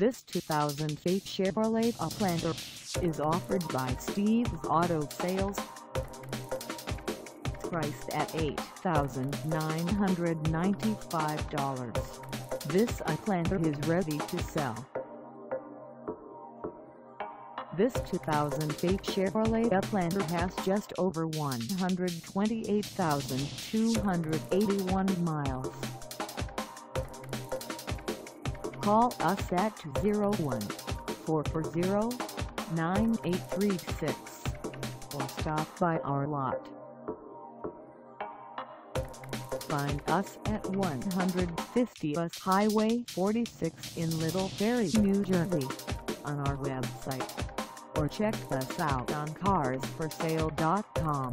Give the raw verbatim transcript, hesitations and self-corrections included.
This two thousand eight Chevrolet Uplander is offered by Steve's Auto Sales. Priced at eight thousand nine hundred ninety-five dollars, this Uplander is ready to sell. This two thousand eight Chevrolet Uplander has just over one hundred twenty-eight thousand two hundred eighty-one miles. Call us at two zero one, four four zero, nine eight three six or stop by our lot. Find us at one fifty U S Highway forty-six in Little Ferry, New Jersey on our website, or check us out on cars for sale dot com.